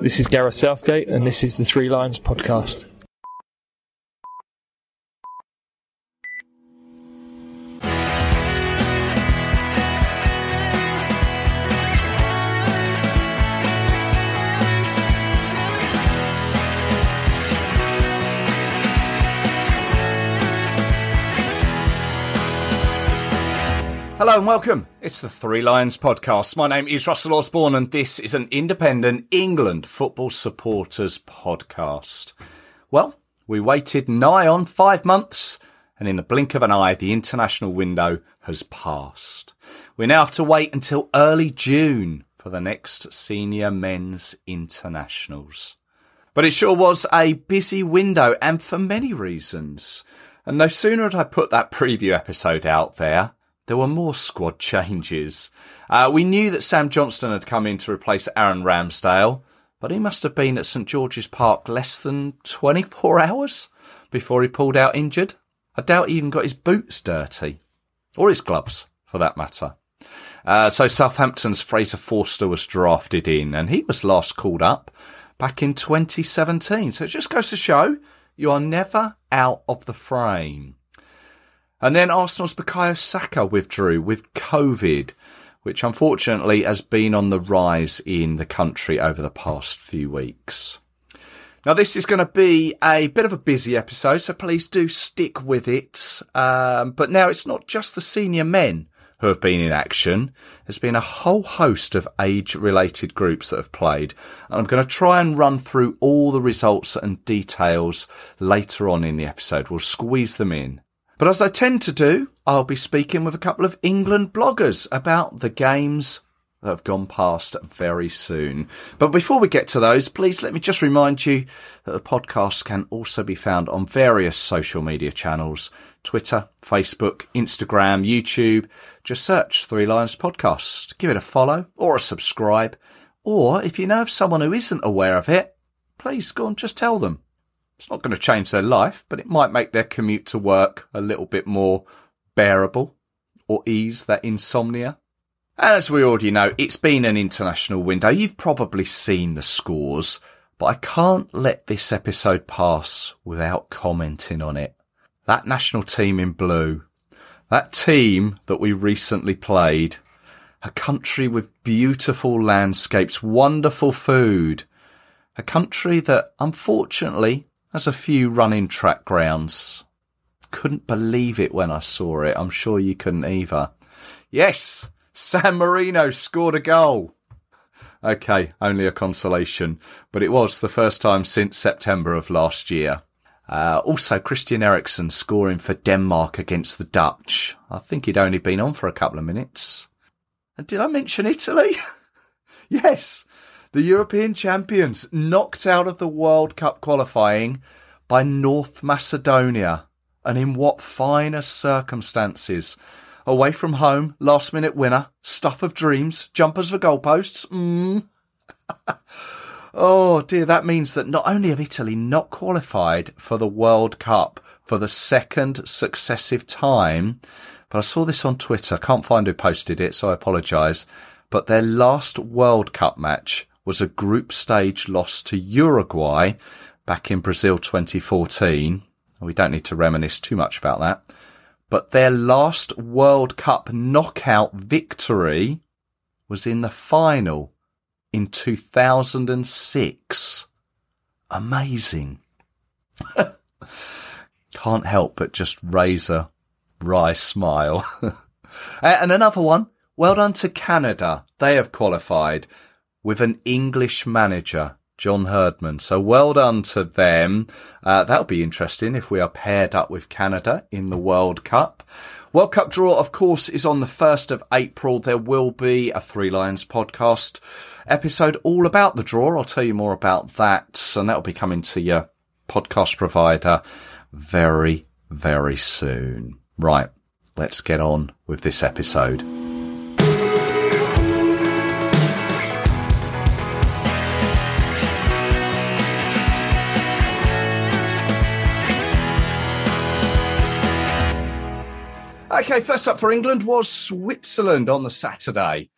This is Gareth Southgate, and this is the Three Lions Podcast. Hello and welcome. It's the Three Lions Podcast. My name is Russell Osborne and this is an independent England football supporters podcast. Well, we waited nigh on 5 months and in the blink of an eye, the international window has passed. We now have to wait until early June for the next senior men's internationals. But it sure was a busy window and for many reasons. And no sooner had I put that preview episode out there, there were more squad changes. We knew that Sam Johnston had come in to replace Aaron Ramsdale, but he must have been at St George's Park less than 24 hours before he pulled out injured. I doubt he even got his boots dirty, or his gloves, for that matter. So Southampton's Fraser Forster was drafted in, and he was last called up back in 2017. So it just goes to show you are never out of the frame. And then Arsenal's Bukayo Saka withdrew with COVID, which unfortunately has been on the rise in the country over the past few weeks. Now, this is going to be a bit of a busy episode, so please do stick with it. But now it's not just the senior men who have been in action. There's been a whole host of age-related groups that have played. And I'm going to try and run through all the results and details later on in the episode. We'll squeeze them in. But as I tend to do, I'll be speaking with a couple of England bloggers about the games that have gone past very soon. But before we get to those, please let me just remind you that the podcast can also be found on various social media channels, Twitter, Facebook, Instagram, YouTube. Just search Three Lions Podcast, give it a follow or a subscribe. Or if you know of someone who isn't aware of it, please go and just tell them. It's not going to change their life, but it might make their commute to work a little bit more bearable or ease their insomnia. As we already know, it's been an international window. You've probably seen the scores, but I can't let this episode pass without commenting on it. That national team in blue, that team that we recently played, a country with beautiful landscapes, wonderful food, a country that unfortunately has a few running track grounds. Couldn't believe it when I saw it. I'm sure you couldn't either. Yes, San Marino scored a goal. Okay, only a consolation, but it was the first time since September of last year. Also, Christian Eriksen scoring for Denmark against the Dutch. I think he'd only been on for a couple of minutes. And did I mention Italy? Yes. The European champions knocked out of the World Cup qualifying by North Macedonia. And in what finer circumstances. Away from home, last-minute winner, stuff of dreams, jumpers for goalposts. Oh, dear, that means that not only have Italy not qualified for the World Cup for the second successive time, but I saw this on Twitter. I can't find who posted it, so I apologise. But their last World Cup match was a group stage loss to Uruguay back in Brazil 2014. We don't need to reminisce too much about that. But their last World Cup knockout victory was in the final in 2006. Amazing. Can't help but just raise a wry smile. And another one. Well done to Canada. They have qualified with an English manager, John Herdman. So well done to them. That'll be interesting if we are paired up with Canada in the World Cup. World Cup draw, of course, is on the 1st of April. There will be a Three Lions podcast episode all about the draw. I'll tell you more about that. And that'll be coming to your podcast provider very, very soon. Right, let's get on with this episode. Okay, first up for England was Switzerland on the Saturday.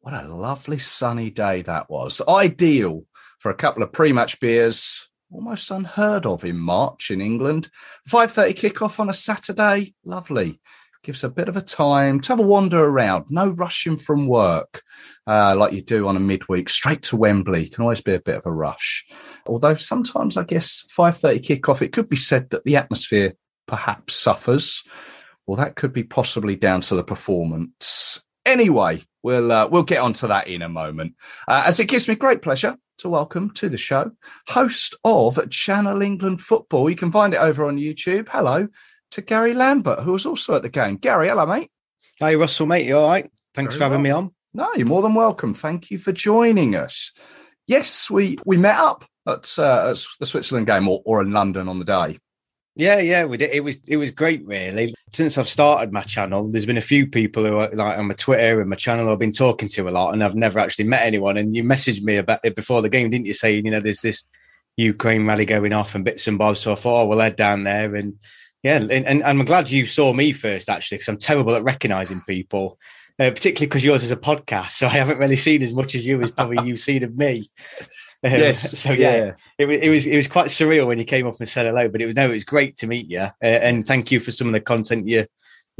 What a lovely sunny day that was. Ideal for a couple of pre-match beers. Almost unheard of in March in England. 5:30 kickoff on a Saturday. Lovely. Gives a bit of a time to have a wander around. No rushing from work like you do on a midweek. Straight to Wembley. Can always be a bit of a rush. Although sometimes, I guess, 5:30 kickoff, it could be said that the atmosphere perhaps suffers. Well, that could be possibly down to the performance. Anyway, we'll get onto that in a moment. As it gives me great pleasure to welcome to the show, host of Channel England Football. You can find it over on YouTube. Hello to Gary Lambert, who was also at the game. Gary, hello, mate. Hey, Russell, mate. You all right? Thanks for having me on. No, you're more than welcome. Thank you for joining us. Yes, we met up at the Switzerland game or in London on the day. Yeah, we did. It was great, really. Since I've started my channel, there's been a few people who are like on my Twitter and my channel I've been talking to a lot, and I've never actually met anyone. And you messaged me about it before the game, didn't you? Saying, you know, there's this Ukraine rally going off and bits and bobs. So I thought, we'll head down there. And yeah, and I'm glad you saw me first, actually, because I'm terrible at recognising people. Particularly because yours is a podcast, so I haven't really seen as much as you as probably you've seen of me. Yes. So yeah. It was quite surreal when you came up and said hello, but it was great to meet you, and thank you for some of the content you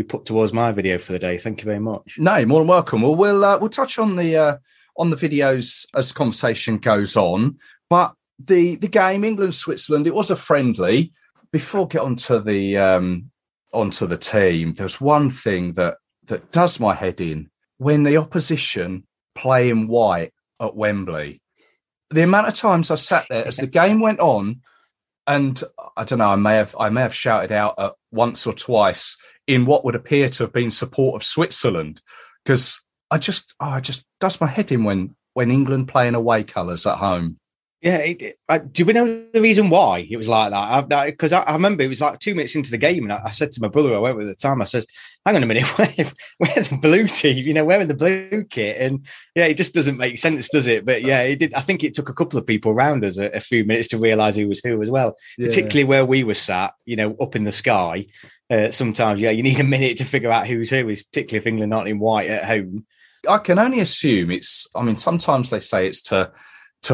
put towards my video for the day. Thank you very much. No, you're more than welcome. Well, we'll touch on the videos as the conversation goes on, but the game England-Switzerland, it was a friendly. Before I get onto the team, there's one thing that does my head in. When the opposition play in white at Wembley, the amount of times I sat there as the game went on, and I don't know, I may have shouted out once or twice in what would appear to have been support of Switzerland, because I just does my head in when England play in away colours at home. Yeah, do we know the reason why it was like that? Because I remember it was like 2 minutes into the game, and I said to my brother I went with at the time, I says, hang on a minute, we're the blue team, you know, wearing the blue kit. And yeah, it just doesn't make sense, does it? But yeah, it did. I think it took a couple of people around us a few minutes to realise who was who as well, particularly where we were sat, you know, up in the sky. Sometimes, yeah, you need a minute to figure out who's who, particularly if England aren't in white at home. I can only assume sometimes they say it's to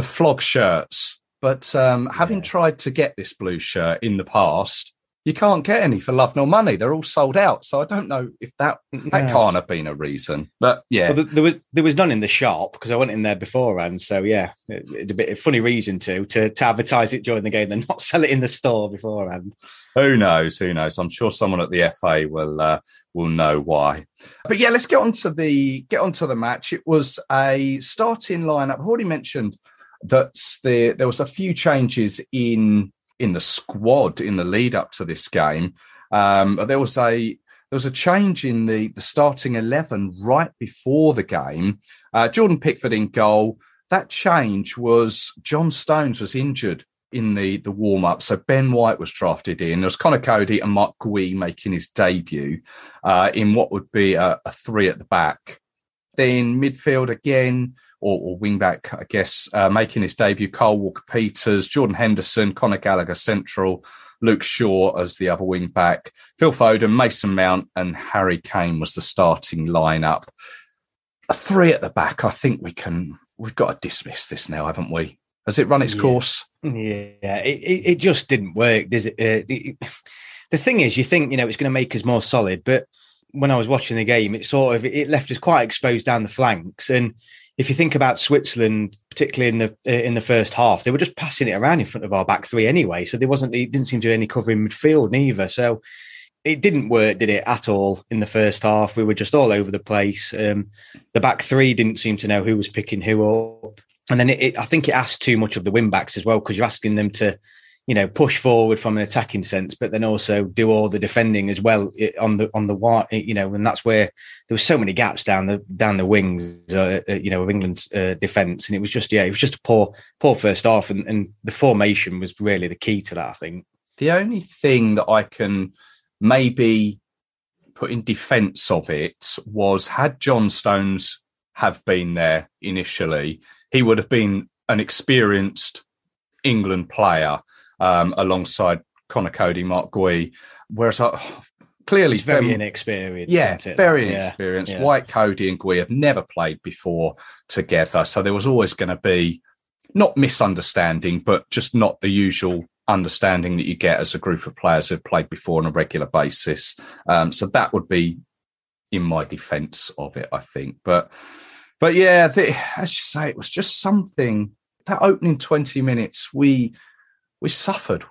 flog shirts, but having tried to get this blue shirt in the past, you can't get any for love nor money. They're all sold out, so I don't know if that can't have been a reason. But yeah, well, there was none in the shop because I went in there beforehand. So yeah, it'd a bit of a funny reason to advertise it during the game, then not sell it in the store beforehand. Who knows? I'm sure someone at the FA will know why. But yeah, let's get onto the match. It was a starting lineup. I've already mentioned there was a few changes in the squad in the lead up to this game. There was a change in the starting 11 right before the game. Jordan Pickford in goal. That change was John Stones was injured in the warm up, so Ben White was drafted in. There was Conor Coady and Marc Guéhi making his debut in what would be a three at the back. Then midfield again, or wing back, I guess, making his debut, Kyle Walker-Peters, Jordan Henderson, Conor Gallagher central, Luke Shaw as the other wing back, Phil Foden, Mason Mount and Harry Kane was the starting lineup. A three at the back. I think we've got to dismiss this now, haven't we? Has it run its course? Yeah, it just didn't work, does it? The thing is, you think, you know, it's going to make us more solid, but when I was watching the game, it left us quite exposed down the flanks. And if you think about Switzerland, particularly in the first half, they were just passing it around in front of our back three anyway. So it didn't seem to be any cover in midfield neither. So it didn't work, did it, at all in the first half? We were just all over the place. The back three didn't seem to know who was picking who up. And then I think it asked too much of the wing backs as well, because you're asking them to, you know, push forward from an attacking sense, but then also do all the defending as well on the wide, you know, and that's where there were so many gaps down the wings, you know, of England's defence, and it was just a poor first half, and the formation was really the key to that. I think the only thing that I can maybe put in defence of it was, had John Stones have been there initially, he would have been an experienced England player. Alongside Conor Coady, Marc Guéhi, whereas clearly it's very inexperienced. Yeah, very inexperienced. Yeah. White, Coady and Guéhi have never played before together, so there was always going to be not misunderstanding, but just not the usual understanding that you get as a group of players who've played before on a regular basis. So that would be in my defence of it, I think. But yeah, as you say, it was just something. That opening 20 minutes, we suffered.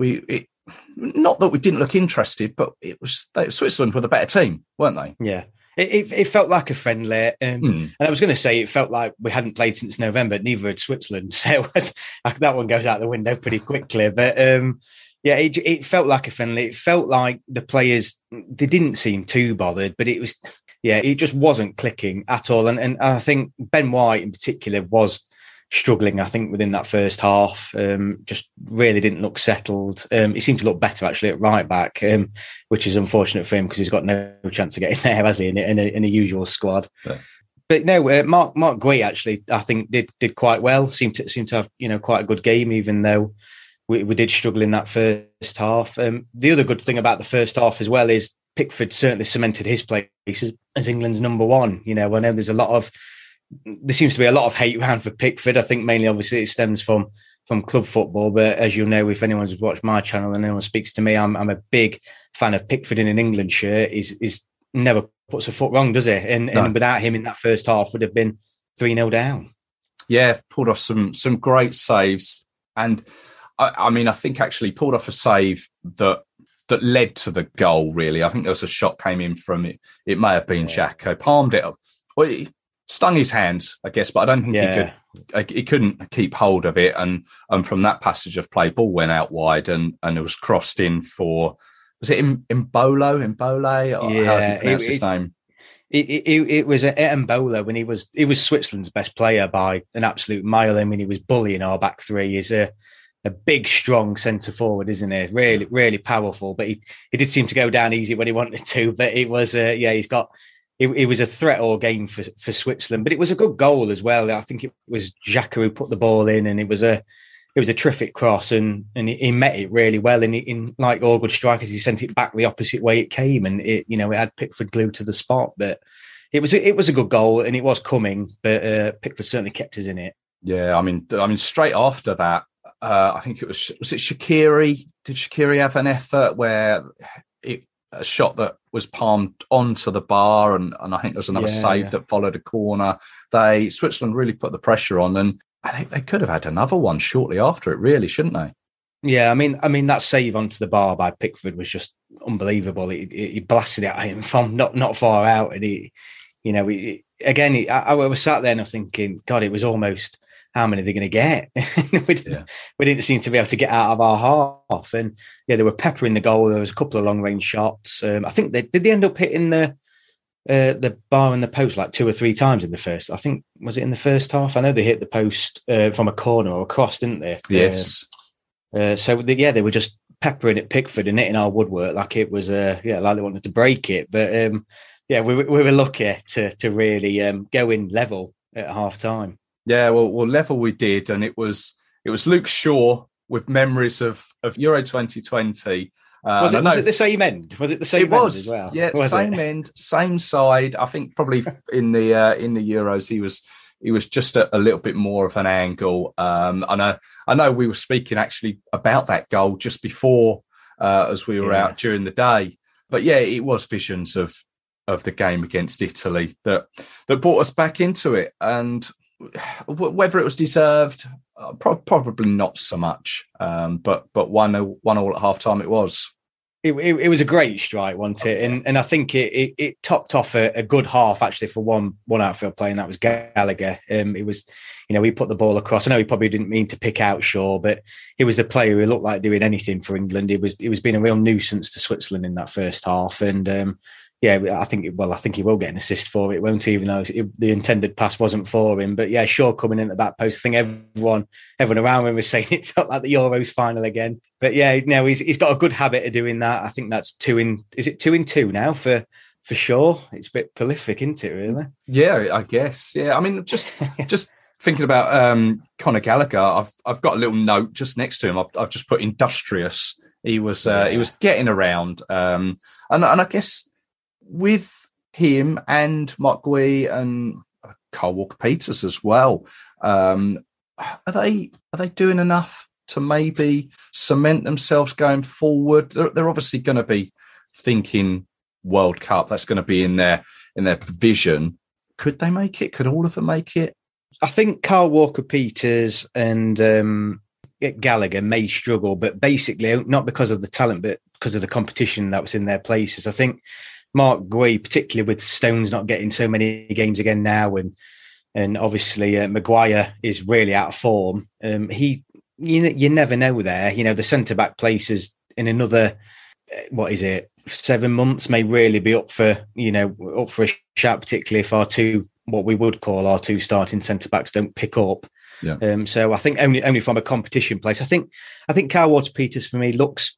Not that we didn't look interested, but it was Switzerland were the better team, weren't they? Yeah. It felt like a friendly, and I was going to say it felt like we hadn't played since November. Neither had Switzerland, so that one goes out the window pretty quickly. But it felt like a friendly. It felt like the players, they didn't seem too bothered, but it was, it just wasn't clicking at all. And I think Ben White in particular was struggling, I think, within that first half, just really didn't look settled. He seemed to look better actually at right back, which is unfortunate for him because he's got no chance of getting there, has he, in a usual squad. Yeah. But no, Marc Guéhi actually, I think, did quite well. Seemed to have quite a good game, even though we did struggle in that first half. The other good thing about the first half as well is Pickford certainly cemented his place as England's number one. I know there's there seems to be a lot of hate around for Pickford. I think mainly, obviously, it stems from club football. But as you'll know, if anyone's watched my channel and anyone speaks to me, I'm a big fan of Pickford in an England shirt. He's never puts a foot wrong, does he? And without him in that first half, would have been 3-0 down. Yeah, pulled off some great saves. And I think actually pulled off a save that led to the goal, really. I think there was a shot came in from it. It may have been Xhaka, palmed it up. Well, stung his hands, I guess, but I don't think he couldn't keep hold of it. And from that passage of play, ball went out wide and it was crossed in for, was it Embolo? Embolo? Or how do you pronounce his name? It was Embolo when he was Switzerland's best player by an absolute mile. I mean, he was bullying our back three. He's a big, strong centre forward, isn't he? Really, really powerful. But he did seem to go down easy when he wanted to. But it was, he's got. It was a threat all game for Switzerland, but it was a good goal as well. I think it was Xhaka who put the ball in, and it was a terrific cross, and he met it really well. And like all good strikers, he sent it back the opposite way it came, and it had Pickford glued to the spot. But it was a good goal, and it was coming, but Pickford certainly kept us in it. Yeah, I mean, straight after that, I think was it Shaqiri? Did Shaqiri have an effort where a shot that was palmed onto the bar, and I think there was another save that followed a corner. Switzerland really put the pressure on, and I think they could have had another one shortly after it, really, shouldn't they? Yeah, I mean that save onto the bar by Pickford was just unbelievable. He blasted it at him from not far out, and I was sat there and I'm thinking, God, it was almost how many are they going to get? We didn't seem to be able to get out of our half. And they were peppering the goal. There was a couple of long range shots. I think they end up hitting the bar and the post like two or three times in the first. I think, was it in the first half? I know they hit the post from a corner or a cross, didn't they? Yes. They were just peppering at Pickford and hitting our woodwork like it was, like they wanted to break it. But we were lucky to really go in level at half time. Yeah, well, level we did, and it was Luke Shaw with memories of Euro 2020. Was it the same end? Was it the same? It was. End as well? Yeah, was same it? End, same side. I think probably in the Euros he was just a little bit more of an angle. And I know we were speaking actually about that goal just before as we were out during the day. But yeah, it was visions of the game against Italy that brought us back into it. And whether it was deserved, probably not so much. But 1-1 at half time it was. It was a great strike, wasn't it? And I think it topped off a good half actually for one outfield player, and that was Gallagher. It was, he put the ball across. I know he probably didn't mean to pick out Shaw, but he was the player who looked like doing anything for England. He was being a real nuisance to Switzerland in that first half, and. I think he will get an assist for it, won't he? Even though the intended pass wasn't for him. But yeah, Shaw coming in at the back post. I think everyone around him was saying it felt like the Euros final again. But yeah, no, he's got a good habit of doing that. I think that's two in two now for Shaw? It's a bit prolific, isn't it, really? Yeah, I guess. Yeah, just thinking about Conor Gallagher, I've got a little note just next to him. I've just put industrious. He was getting around, and I guess. With him and Marc Guéhi and Kyle Walker-Peters as well, are they doing enough to maybe cement themselves going forward? They're obviously going to be thinking World Cup. That's going to be in their vision. Could they make it? Could all of them make it? I think Kyle Walker-Peters and Gallagher may struggle, but basically not because of the talent, but because of the competition that was in their places. I think Marc Guéhi, particularly with Stones not getting so many games again now, and obviously Maguire is really out of form. You never know there. You know, the centre-back places in another, 7 months may really be up for a shout, particularly if what we would call our two starting centre-backs don't pick up. Yeah. So I think only from a competition place. I think Kyle Walker-Peters for me looks,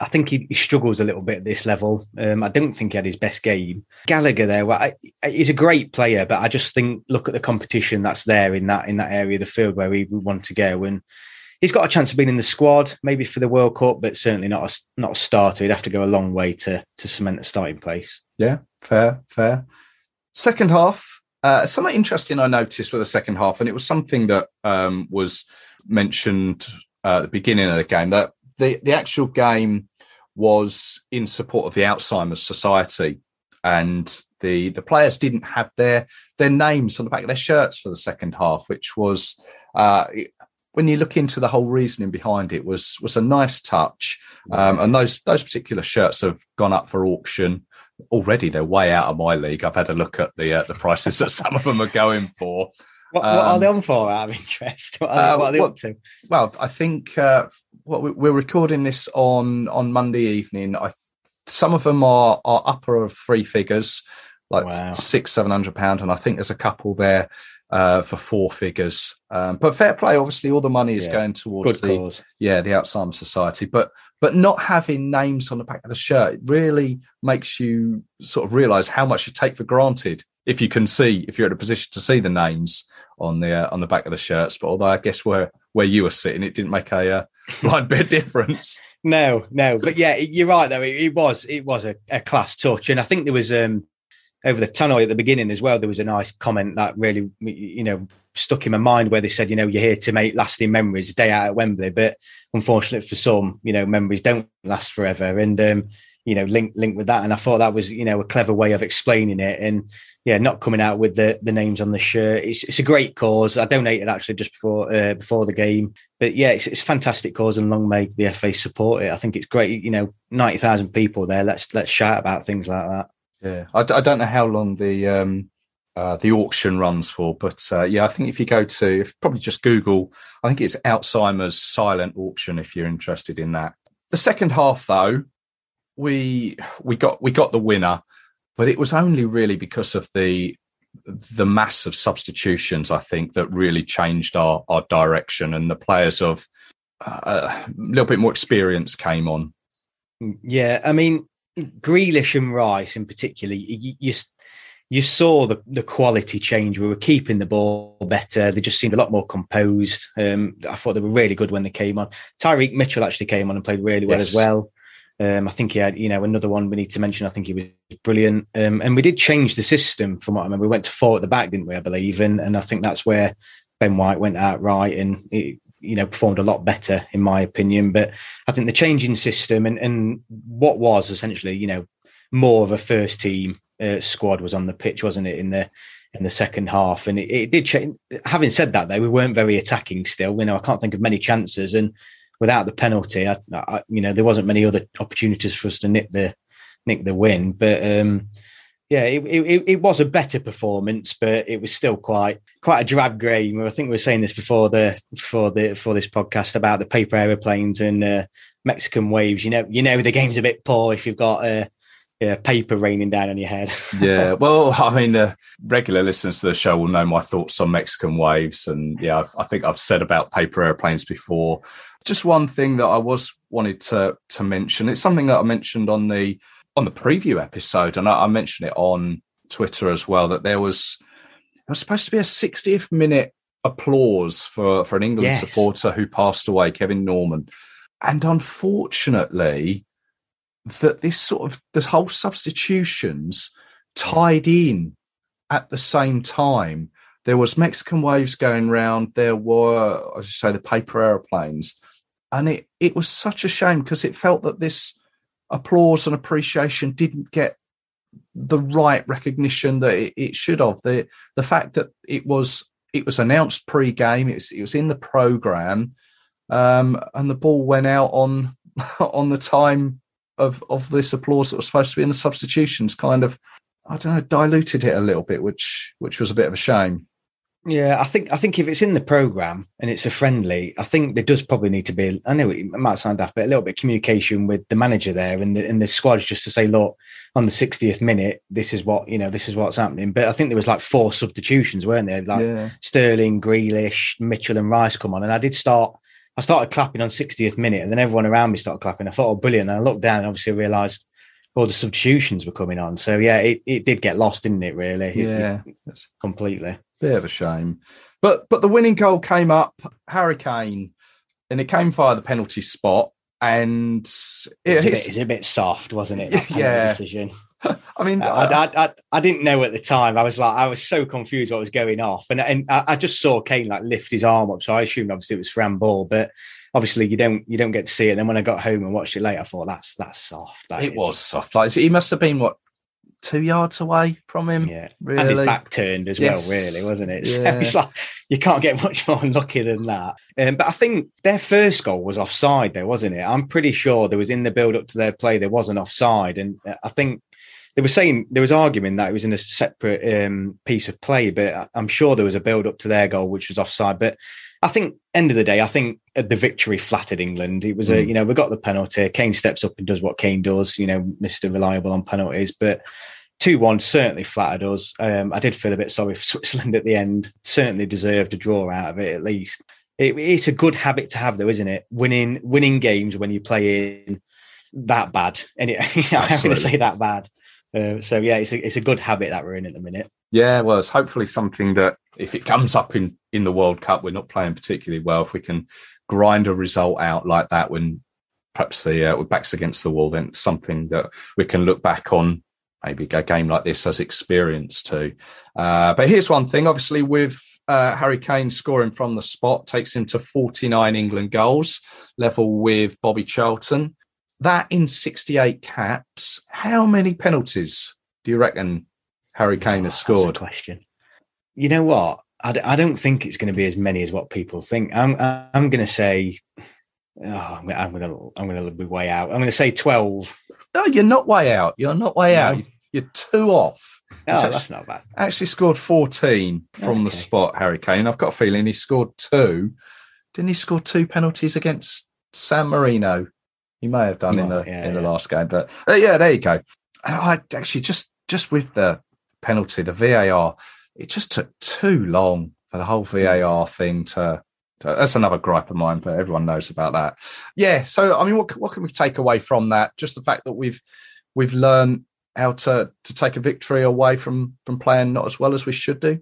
I think he struggles a little bit at this level. I don't think he had his best game. Gallagher there, he's a great player, but I just think look at the competition that's there in that area of the field where we want to go. And he's got a chance of being in the squad, maybe for the World Cup, but certainly not a starter. He'd have to go a long way to cement a starting place. Yeah, fair. Second half. Something interesting I noticed with the second half, and it was something that was mentioned at the beginning of the game, that the actual game was in support of the Alzheimer's Society, and the players didn't have their names on the back of their shirts for the second half, which was, when you look into the whole reasoning behind it, was a nice touch. And those particular shirts have gone up for auction. Already they're way out of my league. I've had a look at the prices that some of them are going for. What are they on for, out of interest? What are they up to? Well, I think we're recording this on Monday evening. Some of them are upper of three figures, like £600-700, and I think there's a couple there for four figures. But fair play, obviously, all the money is going towards the Alzheimer's Society. But not having names on the back of the shirt really makes you sort of realise how much you take for granted if you're in a position to see the names on the back of the shirts. But although I guess where you were sitting, it didn't make a blind bit of difference. No, but yeah, you're right though. It was a class touch, and I think there was over the tannoy at the beginning as well, there was a nice comment that really, stuck in my mind where they said, you're here to make lasting memories day out at Wembley, but unfortunately for some, memories don't last forever. And, linked with that. And I thought that was, a clever way of explaining it, and not coming out with the names on the shirt. It's a great cause. I donated actually just before the game, but it's a fantastic cause, and long may the FA support it. I think it's great. 90,000 people there. Let's shout about things like that. Yeah, I don't know how long the auction runs for, but I think if you go to, probably just Google, I think it's Alzheimer's silent auction if you're interested in that. The second half, though, we got the winner, but it was only really because of the mass of substitutions, I think, that really changed our direction, and the players of a little bit more experience came on. Yeah, I mean, Grealish and Rice in particular, you saw the quality change. We were keeping the ball better. They just seemed a lot more composed. I thought they were really good when they came on. Tyrick Mitchell actually came on and played really well as well. I think he had, another one we need to mention. I think he was brilliant. And we did change the system from what I remember. We went to four at the back, didn't we, I believe? And I think that's where Ben White went out right and it, performed a lot better, in my opinion. But I think the changing system and what was essentially, more of a first team squad was on the pitch, wasn't it, in the second half? And it did change. Having said that, though, we weren't very attacking still. I can't think of many chances. And without the penalty, I there wasn't many other opportunities for us to nick the win. But it was a better performance, but it was still quite a drab game. I think we were saying this before this podcast about the paper aeroplanes and Mexican waves. The game's a bit poor if you've got paper raining down on your head. Yeah, well, I mean, the regular listeners to the show will know my thoughts on Mexican waves, and I think I've said about paper aeroplanes before. Just one thing that I wanted to mention. It's something that I mentioned on the preview episode, and I mentioned it on Twitter as well, that there was supposed to be a 60th minute applause for an England supporter who passed away, Kevin Norman. And unfortunately, that this whole substitutions tied in at the same time There was Mexican waves going round. There were, as you say, the paper aeroplanes. And it was such a shame because it felt that this applause and appreciation didn't get the right recognition that it should have. The fact that it was announced pre-game, it was in the programme, and the ball went out on the time of this applause that was supposed to be in the substitutions, kind of, I don't know, diluted it a little bit, which was a bit of a shame. Yeah, I think if it's in the programme and it's a friendly, I think there does probably need to be, I know it might sound daft, but a little bit of communication with the manager there and the squad, just to say, look, on the 60th minute, this is what's happening. But I think there was like 4 substitutions, weren't there? Like, yeah. Sterling, Grealish, Mitchell and Rice come on. And I started clapping on 60th minute, and then everyone around me started clapping. I thought, oh, brilliant. And I looked down and obviously realised all the substitutions were coming on. So yeah, it did get lost, didn't it, really? Yeah. It completely. Bit of a shame. But the winning goal came up, Harry Kane, and it came via the penalty spot. And it was a bit soft, wasn't it? That yeah. Decision. I mean, I didn't know at the time. I was so confused what was going off. And I just saw Kane like lift his arm up. So I assumed obviously it was for handball, but obviously you don't get to see it. And then when I got home and watched it later, I thought that's soft. It was soft. Like, he must have been, what, 2 yards away from him, yeah, really. And his back turned as yes. well, really, wasn't it? Yeah. So it's like you can't get much more unlucky than that. But I think their first goal was offside, though, wasn't it? I'm pretty sure there was, in the build-up to their play, there was an offside, and I think they were saying there was arguing that it was in a separate piece of play, but I'm sure there was a build-up to their goal which was offside. But I think end of the day, I think the victory flattered England. It was we got the penalty. Kane steps up and does what Kane does, Mr. Reliable on penalties. But 2-1 certainly flattered us. I did feel a bit sorry for Switzerland at the end. Certainly deserved a draw out of it, at least. It's a good habit to have, though, isn't it? Winning games when you play in that bad. And I'm going to say that bad. It's a good habit that we're in at the minute. Yeah, well, it's hopefully something that if it comes up in the World Cup, we're not playing particularly well. If we can grind a result out like that when perhaps the back's against the wall, then it's something that we can look back on, maybe a game like this as experience too. But here's one thing, obviously, with Harry Kane scoring from the spot, takes him to 49 England goals, level with Bobby Charlton. That in 68 caps, how many penalties do you reckon Harry Kane has scored? That's a question. You know what? I don't think it's going to be as many as what people think. I'm going to say, I'm going to be way out. I'm going to say 12. No, you're not way out. You're 2 off. Oh, that's not bad. Actually scored 14 from the spot, Harry Kane. I've got a feeling he scored 2. Didn't he score 2 penalties against San Marino? He may have done in the last game, but there you go. I actually just with the penalty, the VAR, it just took too long for the whole VAR thing to that's another gripe of mine, but everyone knows about that. Yeah, so I mean, what can we take away from that? Just the fact that we've learned how to take a victory away from playing not as well as we should do.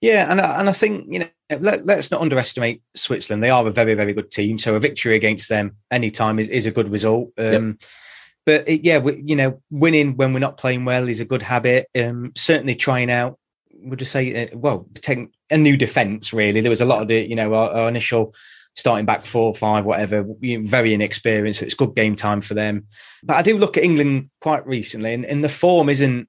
Yeah, and I think, let's not underestimate Switzerland. They are a very, very good team. So a victory against them anytime is a good result. Yep. But winning when we're not playing well is a good habit. Certainly trying out, would you say, a new defence, really. There was a lot of the, our initial starting back 4 or 5, whatever, very inexperienced. So it's good game time for them. But I do look at England quite recently, and the form isn't,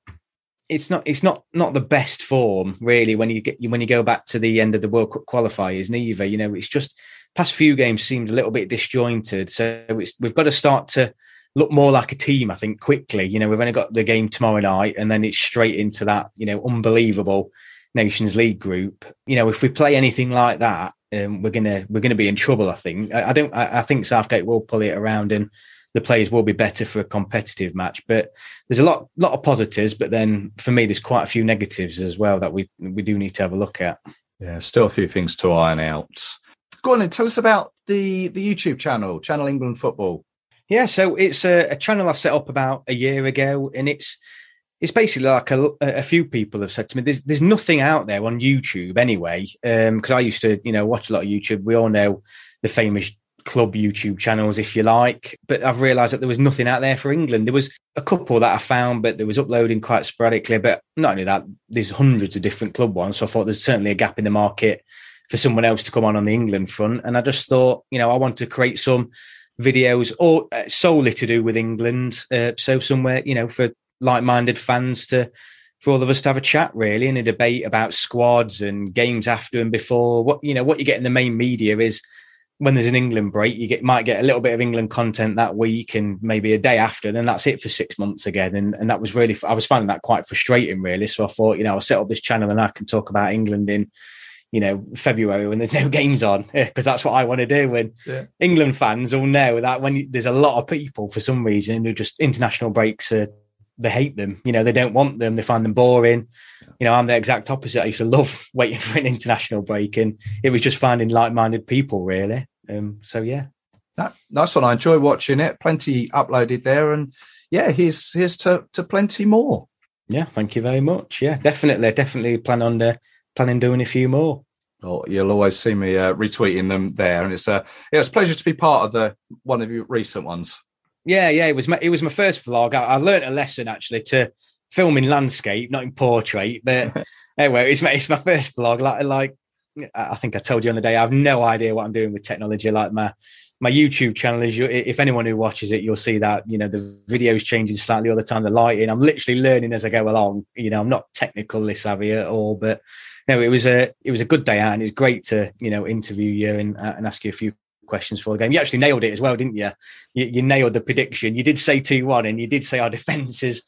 It's not the best form, really, when you go back to the end of the World Cup qualifiers. Neither, it's just past few games seemed a little bit disjointed. So we've got to start to look more like a team, I think, quickly. We've only got the game tomorrow night, and then it's straight into that unbelievable Nations League group. If we play anything like that, we're gonna be in trouble. I think. I think Southgate will pull it around and the players will be better for a competitive match, but there's a lot of positives. But then for me, there's quite a few negatives as well that we do need to have a look at. Yeah, still a few things to iron out. Go on then, tell us about the YouTube channel, Channel England Football. Yeah, so it's a channel I set up about a year ago, and it's basically like a few people have said to me, there's nothing out there on YouTube anyway, because I used to watch a lot of YouTube. We all know the famous club YouTube channels, if you like. But I've realised that there was nothing out there for England. There was a couple that I found, but there was uploading quite sporadically. But not only that, there's hundreds of different club ones. So I thought there's certainly a gap in the market for someone else to come on the England front. And I just thought, you know, I want to create some videos all solely to do with England. So somewhere, you know, for like-minded fans to, for all of us to have a chat really, and a debate about squads and games after and before. What, you know, what you get in the main media is when there's an England break, you might get a little bit of England content that week and maybe a day after, then that's it for 6 months again. And that was really, I was finding that quite frustrating really. So I thought, you know, I'll set up this channel and I can talk about England in, you know, February when there's no games on, because that's what I want to do. And England fans all know that when there's a lot of people for some reason who just, international breaks are, they hate them, you know, they don't want them, they find them boring. You know, I'm the exact opposite. I used to love waiting for an international break, and it was just finding like-minded people really. So yeah, that's what I enjoy watching it. Plenty uploaded there, and yeah, here's to plenty more. Yeah, thank you very much. Yeah, definitely planning doing a few more. Well, you'll always see me retweeting them there, and it's a pleasure to be part of one of your recent ones. Yeah, it was my first vlog. I learned a lesson actually to film in landscape, not in portrait. But anyway, it's my first vlog. Like I think I told you on the day, I have no idea what I'm doing with technology. Like my YouTube channel is, if anyone who watches it, you'll see that, you know, the video's changing slightly all the time, the lighting. I'm literally learning as I go along. You know, I'm not technically savvy at all, but no, it was a good day out, and it's great to, you know, interview you and ask you a few questions for the game. You actually nailed it as well, didn't you? You nailed the prediction. You did say 2-1, and you did say our defence is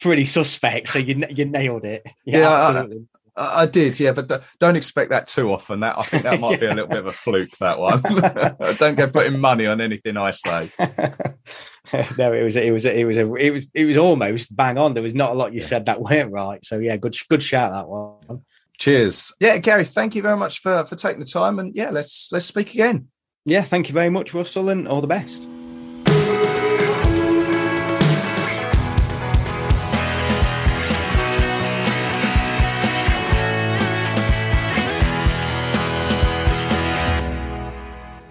pretty suspect. So you nailed it. Yeah, absolutely. I did. Yeah, but don't expect that too often. That I think that might be a little bit of a fluke. That one. Don't go putting money on anything I say. No, it was almost bang on. There was not a lot you said that weren't right. So yeah, good shout that one. Cheers. Yeah, Gary, thank you very much for taking the time. And yeah, let's speak again. Yeah, thank you very much, Russell, and all the best.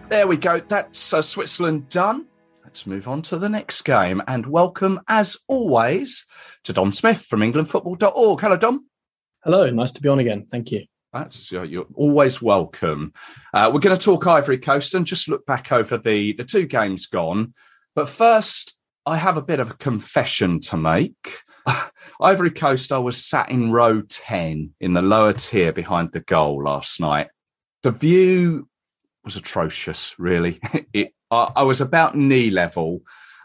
There we go. That's Switzerland done. Let's move on to the next game. And welcome, as always, to Dom Smith from englandfootball.org. Hello, Dom. Hello. Nice to be on again. Thank you. You're always welcome. We're going to talk Ivory Coast and just look back over the two games gone. But first, I have a bit of a confession to make. Ivory Coast, I was sat in row 10 in the lower tier behind the goal last night. The view was atrocious, really. I was about knee level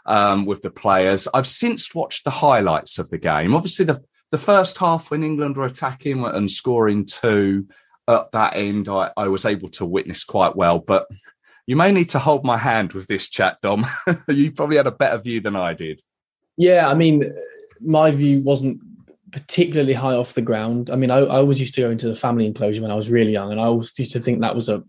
with the players. I've since watched the highlights of the game. Obviously, the first half, when England were attacking and scoring two at that end, I was able to witness quite well. But you may need to hold my hand with this chat, Dom. You probably had a better view than I did. Yeah, I mean, my view wasn't particularly high off the ground. I mean, I always used to go into the family enclosure when I was really young, and I always used to think that was I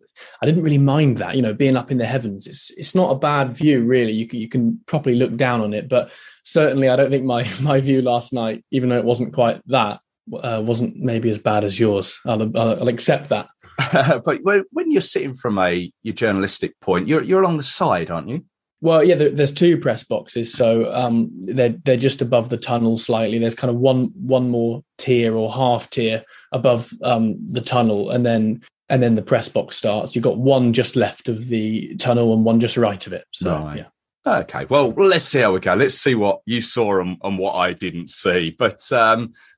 didn't really mind that, you know, being up in the heavens. It's not a bad view, really. You can properly look down on it, but certainly I don't think my view last night, even though it wasn't quite that, wasn't maybe as bad as yours. I'll accept that. But when you're sitting from your journalistic point, you're along the side, aren't you? Well, yeah, there's two press boxes, so they're just above the tunnel slightly. There's kind of one more tier or half tier above the tunnel, and then the press box starts. You've got one just left of the tunnel and one just right of it. So, right. Yeah. Okay, well, let's see how we go. Let's see what you saw and what I didn't see. But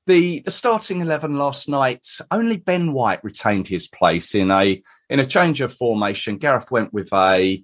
the starting 11 last night, only Ben White retained his place in a change of formation. Gareth went with a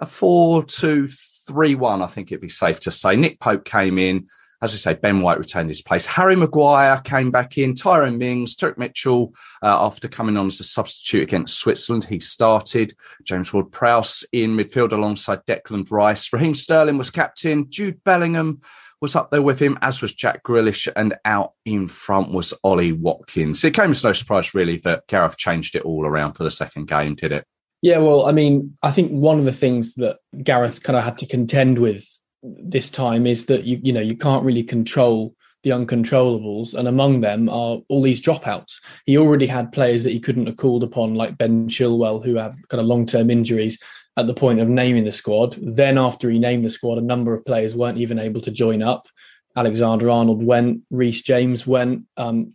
4-2-3-1, I think it'd be safe to say. Nick Pope came in. As we say, Ben White retained his place. Harry Maguire came back in. Tyrone Mings, Tyrick Mitchell, after coming on as a substitute against Switzerland, he started. James Ward-Prowse in midfield alongside Declan Rice. Raheem Sterling was captain. Jude Bellingham was up there with him, as was Jack Grealish. And out in front was Ollie Watkins. It came as no surprise, really, that Gareth changed it all around for the second game, did it? Yeah, well, I mean, I think one of the things that Gareth kind of had to contend with this time is that, you can't really control the uncontrollables. And among them are all these dropouts. He already had players that he couldn't have called upon, like Ben Chilwell, who have kind of long-term injuries. at the point of naming the squad. Then after he named the squad, a number of players weren't even able to join up. Alexander-Arnold went, Reece James went,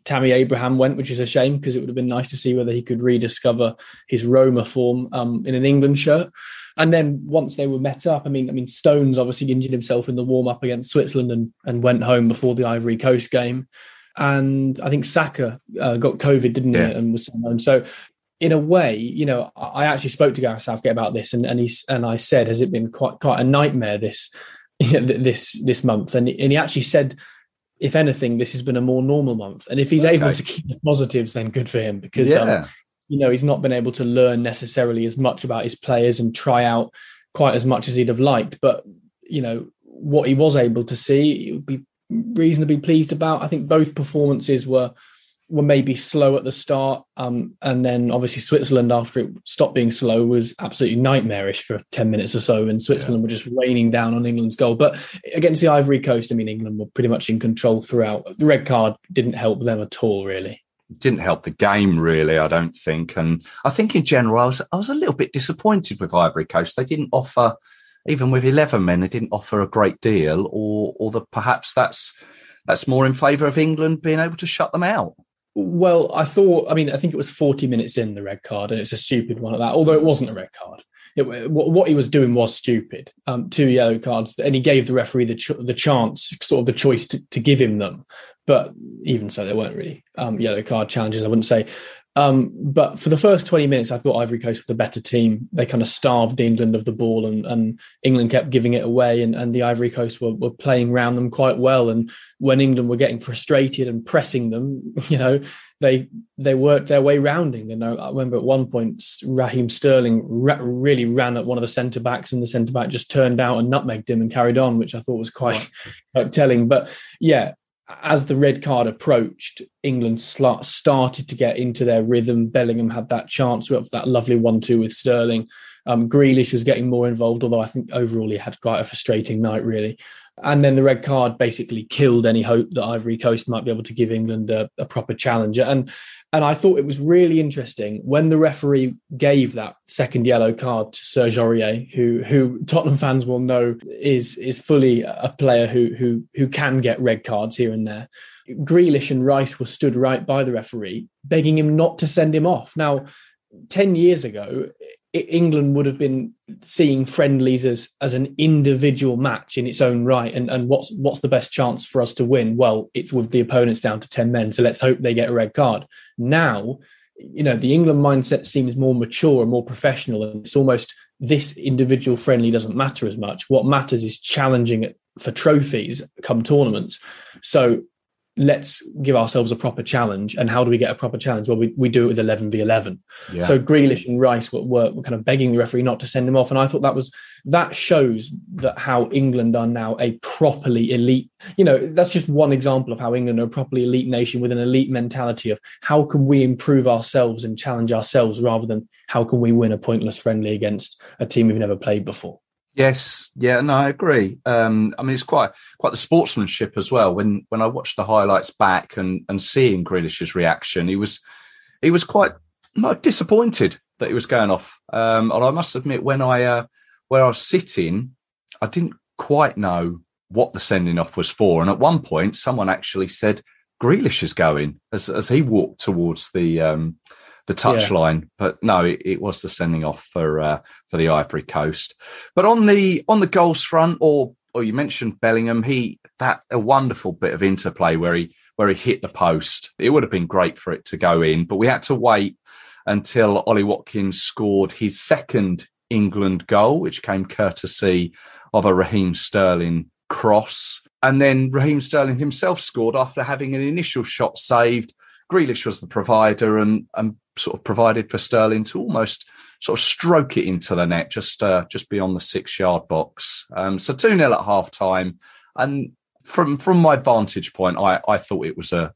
Tammy Abraham went, which is a shame because it would have been nice to see whether he could rediscover his Roma form in an England shirt. And then once they were met up, I mean, Stones obviously injured himself in the warm-up against Switzerland and went home before the Ivory Coast game. And I think Xhaka got COVID, didn't he? And was sent home. So in a way, you know, I actually spoke to Gareth Southgate about this and I said, has it been quite a nightmare this month? And he actually said, if anything, this has been a more normal month. And if he's able to keep the positives, then good for him because, you know, he's not been able to learn necessarily as much about his players and try out quite as much as he'd have liked. But, you know, what he was able to see, he would be reasonably pleased about. I think both performances were maybe slow at the start. And then obviously Switzerland, after it stopped being slow, was absolutely nightmarish for 10 minutes or so. And Switzerland were just raining down on England's goal. But against the Ivory Coast, I mean, England were pretty much in control throughout. The red card didn't help them at all, really. Didn't help the game, really, I don't think. And I think in general, I was a little bit disappointed with Ivory Coast. They didn't offer, even with 11 men, they didn't offer a great deal, or the, perhaps that's more in favour of England being able to shut them out. Well, I think it was 40 minutes in, the red card, and it's a stupid one at that, although it wasn't a red card. What he was doing was stupid. 2 yellow cards, and he gave the referee the chance, sort of the choice to give him them. But even so, they weren't really yellow card challenges, I wouldn't say. But for the first 20 minutes, I thought Ivory Coast were the better team. They kind of starved England of the ball, and England kept giving it away, and the Ivory Coast were playing round them quite well. And when England were getting frustrated and pressing them, you know, they worked their way round England. I remember at one point, Raheem Sterling really ran at one of the centre-backs, and the centre-back just turned out and nutmegged him and carried on, which I thought was quite telling. But yeah, as the red card approached, England started to get into their rhythm. Bellingham had that chance with that lovely 1-2 with Sterling. Grealish was getting more involved, although I think overall he had quite a frustrating night, really. And then the red card basically killed any hope that Ivory Coast might be able to give England a proper challenge. And I thought it was really interesting when the referee gave that second yellow card to Serge Aurier, who Tottenham fans will know is fully a player who can get red cards here and there. Grealish and Rice were stood right by the referee, begging him not to send him off. Now, 10 years ago, England would have been seeing friendlies as an individual match in its own right. And what's the best chance for us to win? Well, it's with the opponents down to 10 men. So let's hope they get a red card. Now, you know, the England mindset seems more mature and more professional. And it's almost this individual friendly doesn't matter as much. What matters is challenging it for trophies come tournaments. So let's give ourselves a proper challenge. And how do we get a proper challenge? Well, we do it with 11v11. Yeah. So Grealish and Rice were kind of begging the referee not to send him off. And I thought that shows that how England are now a properly elite, you know, that's just one example of how England are a properly elite nation with an elite mentality of how can we improve ourselves and challenge ourselves rather than how can we win a pointless friendly against a team we've never played before. Yes, yeah, no, I agree. I mean, it's quite the sportsmanship as well. When I watched the highlights back and seeing Grealish's reaction, he was quite disappointed that he was going off. And I must admit, when I where I was sitting, I didn't quite know what the sending off was for. And at one point, someone actually said, "Grealish is going," as he walked towards the touchline, but no, it was the sending off for the Ivory Coast. But on the goals front, or you mentioned Bellingham, a wonderful bit of interplay where he hit the post. It would have been great for it to go in, but we had to wait until Ollie Watkins scored his second England goal, which came courtesy of a Raheem Sterling cross, and then Raheem Sterling himself scored after having an initial shot saved. Grealish was the provider and sort of provided for Sterling to almost sort of stroke it into the net, just beyond the 6-yard box. So 2-0 at half time. And from my vantage point, I thought it was a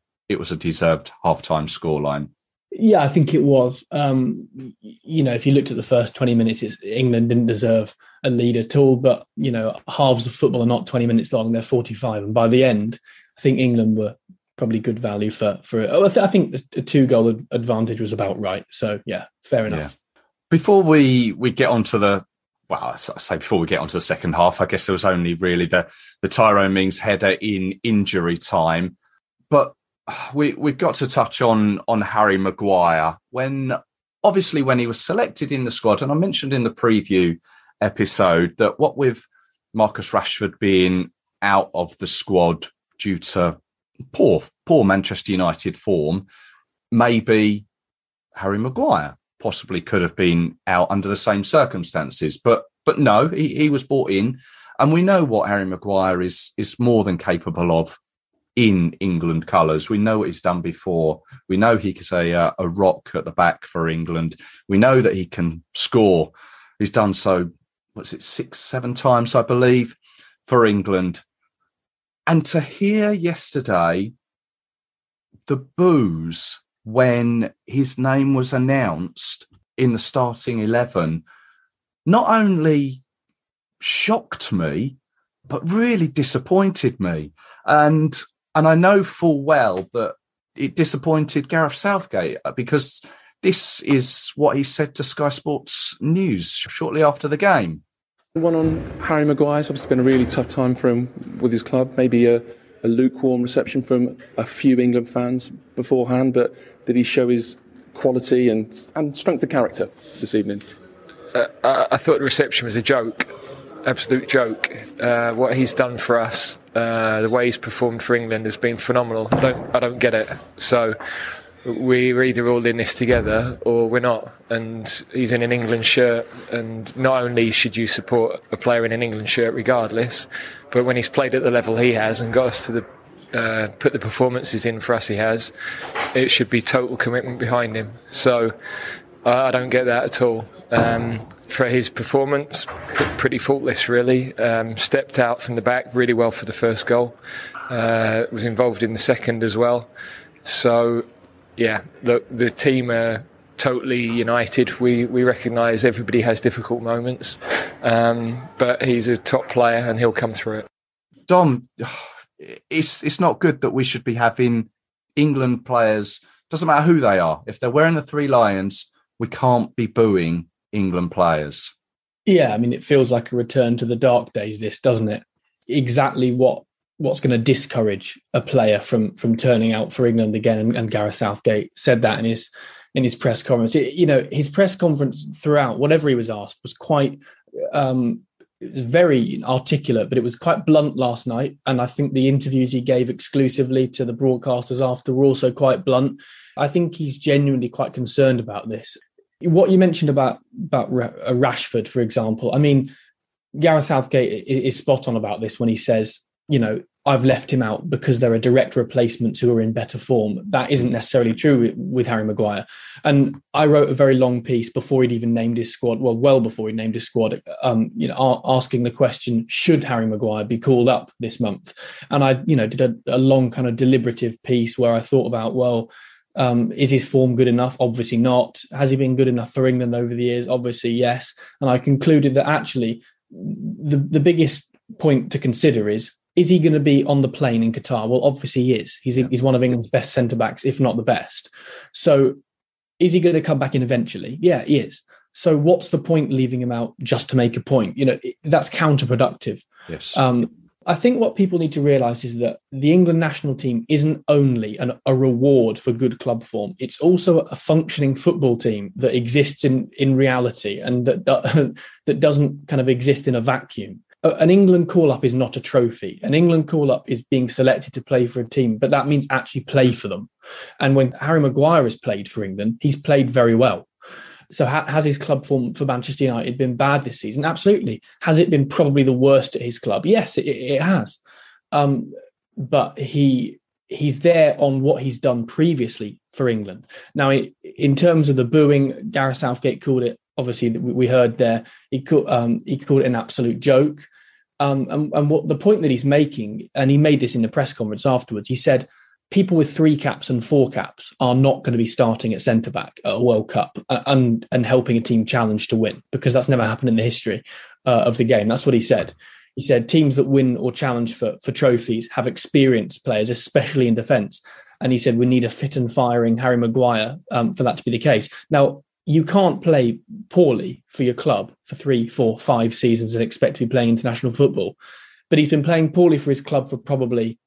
deserved half-time scoreline. Yeah, I think it was. You know, if you looked at the first 20 minutes, England didn't deserve a lead at all. But, you know, halves of football are not 20 minutes long. They're 45. And by the end, I think England were probably good value for it. I think a 2-goal advantage was about right. So, yeah, fair enough. Yeah. Before we get on to the well, I say before we get onto the second half, I guess there was only really the Tyrone Mings header in injury time. But we've got to touch on Harry Maguire. Obviously, when he was selected in the squad, and I mentioned in the preview episode that what with Marcus Rashford being out of the squad due to poor Manchester United form, maybe Harry Maguire possibly could have been out under the same circumstances. But no, he was brought in, and we know what Harry Maguire is more than capable of in England colours. We know what he's done before. We know he is a rock at the back for England. We know that he can score. He's done so, 6-7 times, I believe, for England. And to hear yesterday the boos when his name was announced in the starting 11 not only shocked me, but really disappointed me. And I know full well that it disappointed Gareth Southgate, because this is what he said to Sky Sports News shortly after the game. The one on Harry Maguire, it's obviously been a really tough time for him with his club. Maybe a lukewarm reception from a few England fans beforehand, but did he show his quality and strength of character this evening? I thought the reception was a joke. Absolute joke. What he's done for us, the way he's performed for England has been phenomenal. I don't get it. So we're either all in this together or we're not. And he's in an England shirt, and not only should you support a player in an England shirt regardless, but when he's played at the level he has and got us to the put the performances in for us he has, it should be total commitment behind him. So I don't get that at all. For his performance, pretty faultless really. Stepped out from the back really well for the first goal. Was involved in the second as well. So, yeah, the team are totally united. We recognise everybody has difficult moments. But he's a top player and he'll come through it. Dom, it's not good that we should be having England players, doesn't matter who they are, if they're wearing the Three Lions, we can't be booing England players. Yeah, I mean, it feels like a return to the dark days, this, doesn't it? Exactly what's going to discourage a player from turning out for England again. And Gareth Southgate said that in his press conference. His press conference throughout, whatever he was asked, was quite it was very articulate, but it was quite blunt last night. And I think the interviews he gave exclusively to the broadcasters after were also quite blunt. I think he's genuinely quite concerned about this. What you mentioned about Rashford, for example, I mean, Gareth Southgate is spot on about this when he says, I've left him out because there are direct replacements who are in better form. That isn't necessarily true with Harry Maguire. And I wrote a very long piece before he'd even named his squad, well before he named his squad, asking the question, should Harry Maguire be called up this month? And I, did a long kind of deliberative piece where I thought about, is his form good enough? Obviously not. Has he been good enough for England over the years? Obviously, yes. And I concluded that actually the biggest point to consider is he going to be on the plane in Qatar? Well, obviously he is. He's one of England's best centre-backs, if not the best. So is he going to come back in eventually? Yeah, he is. So what's the point leaving him out just to make a point? That's counterproductive. Yes. I think what people need to realise is that the England national team isn't only a reward for good club form. It's also a functioning football team that exists in reality and that doesn't kind of exist in a vacuum. An England call-up is not a trophy. An England call-up is being selected to play for a team, but that means actually play for them. And when Harry Maguire has played for England, he's played very well. So has his club form for Manchester United been bad this season? Absolutely. Has it been probably the worst at his club? Yes, it has. But he's there on what he's done previously for England. Now, in terms of the booing, Gareth Southgate called it, obviously, we heard there, he called it an absolute joke. And what the point that he's making, and he made this in the press conference afterwards, he said, people with 3 caps and 4 caps are not going to be starting at centre-back at a World Cup and helping a team challenge to win, because that's never happened in the history of the game. That's what he said. He said teams that win or challenge for trophies have experienced players, especially in defence. And he said we need a fit and firing Harry Maguire for that to be the case. Now, you can't play poorly for your club for 3, 4, 5 seasons and expect to be playing international football. But he's been playing poorly for his club for probably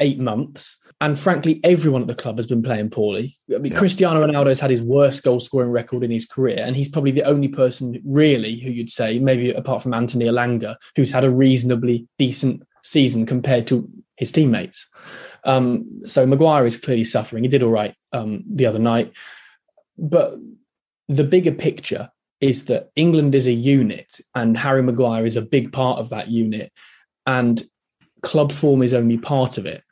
8 months. And frankly, everyone at the club has been playing poorly. I mean, yeah. Cristiano Ronaldo's had his worst goal-scoring record in his career, and he's probably the only person, really, who you'd say, maybe apart from Anthony Elanga, who's had a reasonably decent season compared to his teammates. So Maguire is clearly suffering. He did all right the other night. But the bigger picture is that England is a unit, and Harry Maguire is a big part of that unit, and club form is only part of it.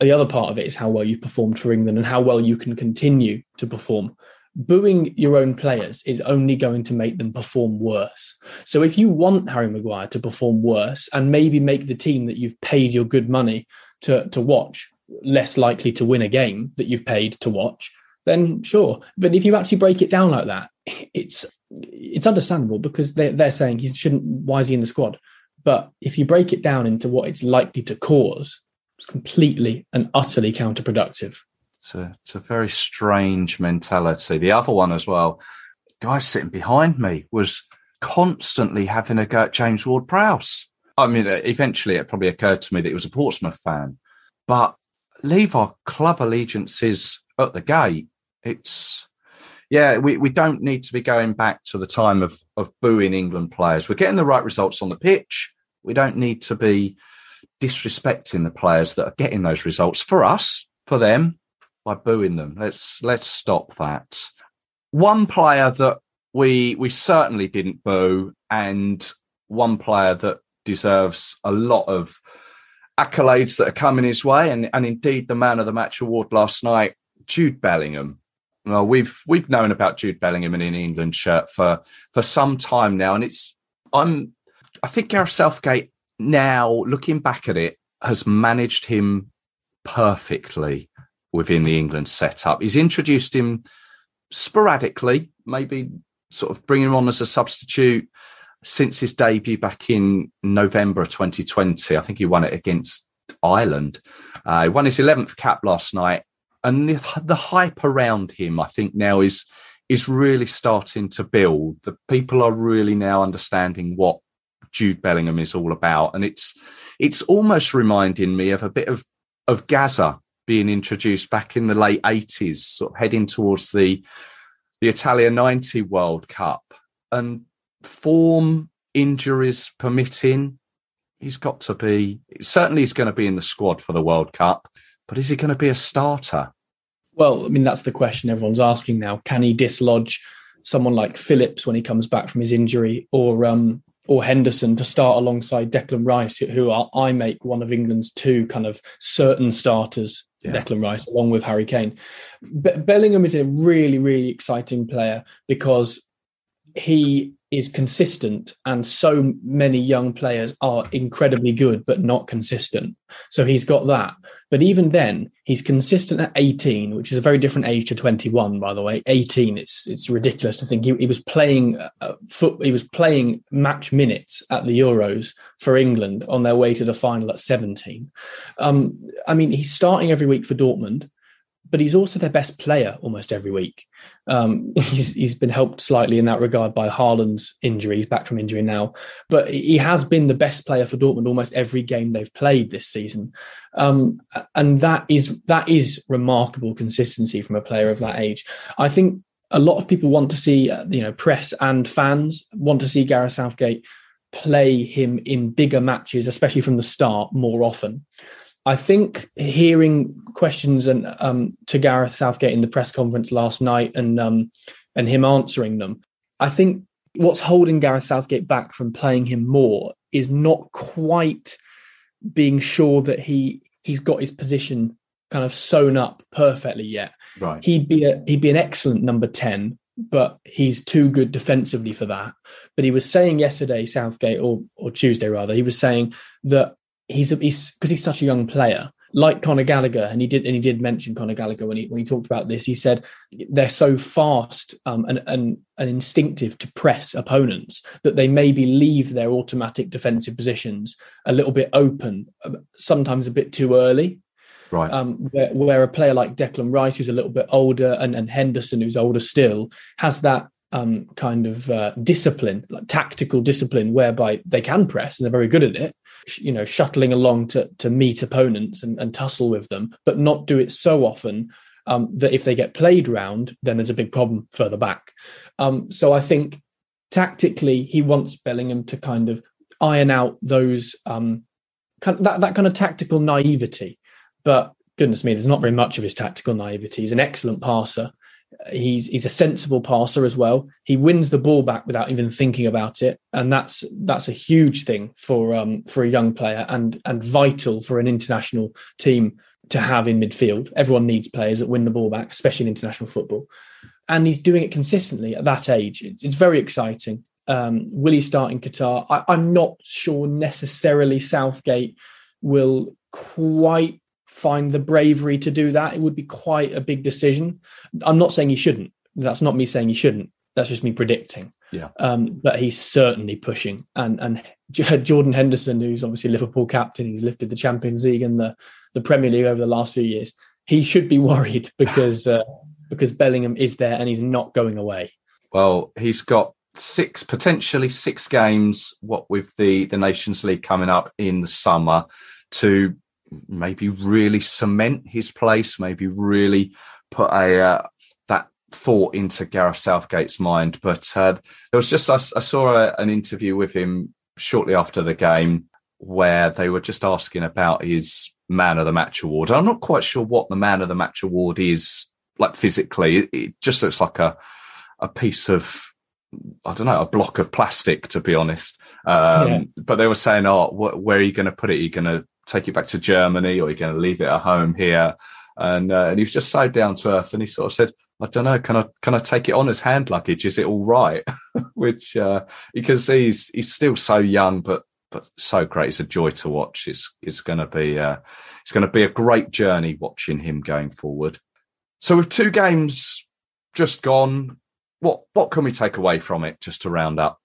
The other part of it is how well you've performed for England and how well you can continue to perform. Booing your own players is only going to make them perform worse. So if you want Harry Maguire to perform worse and maybe make the team that you've paid your good money to watch less likely to win a game that you've paid to watch, then sure. But if you actually break it down like that, it's understandable, because they're saying he shouldn't, why is he in the squad? But if you break it down into what it's likely to cause, it's completely and utterly counterproductive. It's a very strange mentality. The other one as well, the guy sitting behind me was constantly having a go at James Ward-Prowse. I mean, eventually it probably occurred to me that he was a Portsmouth fan. But leave our club allegiances at the gate. It's, yeah, we don't need to be going back to the time of booing England players. We're getting the right results on the pitch. We don't need to be disrespecting the players that are getting those results for us, for them, by booing them. Let's stop that. One player that we certainly didn't boo, and one player that deserves a lot of accolades that are coming his way, and indeed the Man of the Match award last night, Jude Bellingham. Well, we've known about Jude Bellingham in an England shirt for some time now, and I think Gareth Southgate, now looking back at it, has managed him perfectly within the England setup. He's introduced him sporadically, maybe sort of bringing him on as a substitute since his debut back in November of 2020. I think he won it against Ireland. He won his 11th cap last night. And the hype around him, I think, now is really starting to build. The people are really now understanding what Jude Bellingham is all about. And it's almost reminding me of a bit of Gaza being introduced back in the late 80s, sort of heading towards the Italia 90 World Cup. And form, injuries permitting, he's got to be, certainly he's going to be in the squad for the World Cup. But is he going to be a starter? Well, I mean, that's the question everyone's asking now. Can he dislodge someone like Phillips when he comes back from his injury, or Henderson to start alongside Declan Rice, who I make one of England's two kind of certain starters, yeah. Declan Rice, along with Harry Kane. Bellingham is a really, really exciting player because he is consistent, and so many young players are incredibly good but not consistent. So he's got that. But even then, he's consistent at 18, which is a very different age to 21, by the way. 18, it's ridiculous to think he was playing match minutes at the Euros for England on their way to the final at 17. I mean, he's starting every week for Dortmund, but he's also their best player almost every week. He's been helped slightly in that regard by Haaland's injury. He's back from injury now, but he has been the best player for Dortmund almost every game they've played this season. And that is remarkable consistency from a player of that age. I think a lot of people want to see, press and fans want to see Gareth Southgate play him in bigger matches, especially from the start, more often. I think hearing questions and to Gareth Southgate in the press conference last night and him answering them, I think what's holding Gareth Southgate back from playing him more is not quite being sure that he's got his position kind of sewn up perfectly yet. Right. He'd be an excellent number 10, but he's too good defensively for that. But he was saying yesterday, Southgate, or Tuesday rather, he was saying that he's such a young player, like Conor Gallagher, and he did mention Conor Gallagher when he talked about this. He said they're so fast and instinctive to press opponents that they maybe leave their automatic defensive positions a little bit open, sometimes a bit too early. Right. Where a player like Declan Rice, who's a little bit older, and Henderson, who's older still, has that discipline, like tactical discipline, whereby they can press and they're very good at it, shuttling along to meet opponents and tussle with them, but not do it so often that if they get played round, then there's a big problem further back. So I think tactically, he wants Bellingham to kind of iron out those that kind of tactical naivety. But goodness me, there's not very much of his tactical naivety. He's an excellent passer. He's a sensible passer as well. He wins the ball back without even thinking about it, and that's a huge thing for a young player and vital for an international team to have in midfield. Everyone needs players that win the ball back, especially in international football, and he's doing it consistently at that age. It's very exciting. Will he start in Qatar? I'm not sure necessarily Southgate will quite find the bravery to do that. It would be quite a big decision. I'm not saying he shouldn't. That's not me saying he shouldn't. That's just me predicting. Yeah. But he's certainly pushing. And Jordan Henderson, who's obviously Liverpool captain, he's lifted the Champions League and the Premier League over the last few years. He should be worried because Bellingham is there and he's not going away. Well, he's got potentially six games, what with the Nations League coming up in the summer, to maybe really cement his place, maybe really put that thought into Gareth Southgate's mind. But it was just, I saw an interview with him shortly after the game where they were just asking about his Man of the Match award. I'm not quite sure what the Man of the Match award is, like physically. It just looks like a piece of, I don't know, a block of plastic, to be honest. But they were saying, where are you going to put it? Are you going to take it back to Germany or are you going to leave it at home here? And he was just so down to earth, and he sort of said, I don't know, can I take it on as hand luggage? Is it all right? Which you can see he's still so young, but so great. It's a joy to watch. It's going to be a great journey watching him going forward. So with two games just gone, What can we take away from it, just to round up?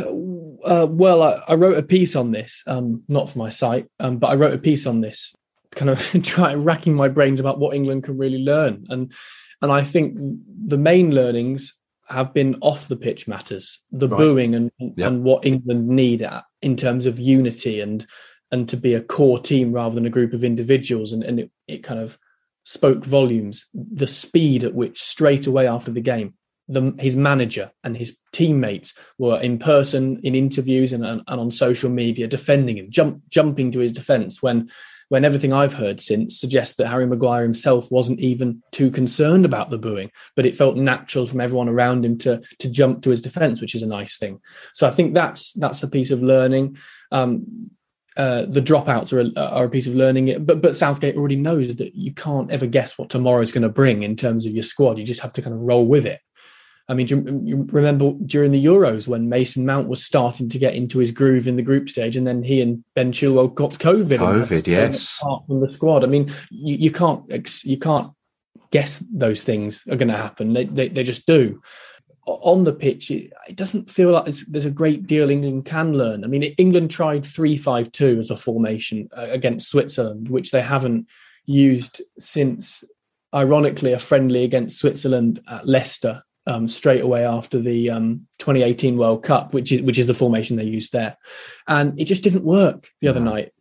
Well, I wrote a piece on this, not for my site, but I wrote a piece on this, kind of racking my brains about what England can really learn. And I think the main learnings have been off the pitch matters, the booing and what England need in terms of unity and to be a core team rather than a group of individuals. And it kind of spoke volumes, the speed at which straight away after the game, his manager and his teammates were in person, in interviews and on social media defending him, jumping to his defence when everything I've heard since suggests that Harry Maguire himself wasn't even too concerned about the booing, but it felt natural from everyone around him to jump to his defence, which is a nice thing. So I think that's a piece of learning. The dropouts are a piece of learning, but Southgate already knows that you can't ever guess what tomorrow's going to bring in terms of your squad. You just have to kind of roll with it. I mean, you remember during the Euros when Mason Mount was starting to get into his groove in the group stage, and then he and Ben Chilwell got COVID. COVID, yes. Apart from the squad. I mean, you can't guess those things are going to happen. They just do. On the pitch, it doesn't feel like there's a great deal England can learn. I mean, England tried 3-5-2 as a formation against Switzerland, which they haven't used since, ironically, a friendly against Switzerland at Leicester. Straight away after the 2018 World Cup, which is the formation they used there, and it just didn't work the other night.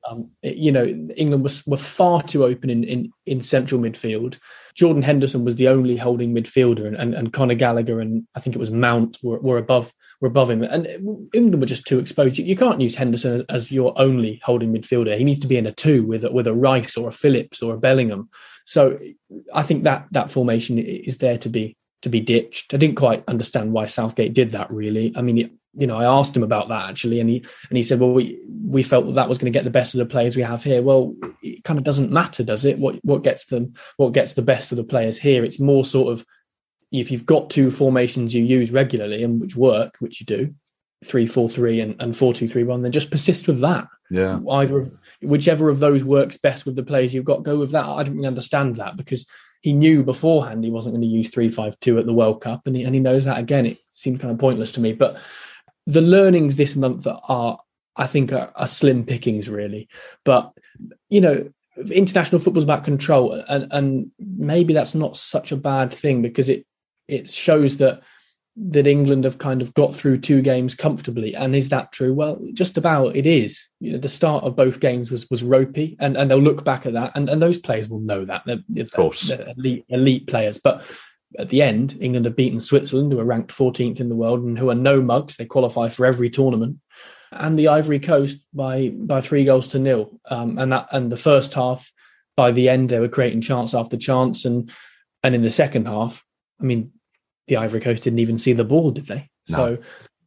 England were far too open in central midfield. Jordan Henderson was the only holding midfielder, and Conor Gallagher and I think it was Mount were above him, and England were just too exposed. You can't use Henderson as your only holding midfielder. He needs to be in a two with a Rice or a Phillips or a Bellingham. So I think that formation is there to be ditched. I didn't quite understand why Southgate did that, really. I mean, I asked him about that actually, and he said, well, we felt that was going to get the best of the players we have here. Well, it kind of doesn't matter, does it? What gets the best of the players here? It's more sort of, if you've got two formations you use regularly and which work, which you do, 3-4-3 and 4-2-3-1, then just persist with that. Yeah. Whichever of those works best with the players you've got, go with that. I don't really understand that, because he knew beforehand he wasn't going to use 3-5-2 at the World Cup, and he knows that again. It seemed kind of pointless to me. But the learnings this month are, I think, slim pickings, really. But, international football's about control, and maybe that's not such a bad thing, because it shows that that England have kind of got through two games comfortably. And is that true? Well, just about it is. You know, the start of both games was ropey, and they'll look back at that. And those players will know that. They're elite players. But at the end, England have beaten Switzerland, who are ranked 14th in the world and who are no mugs. They qualify for every tournament. And the Ivory Coast by 3-0. And the first half, by the end, they were creating chance after chance. And in the second half, I mean, the Ivory Coast didn't even see the ball, did they? No. So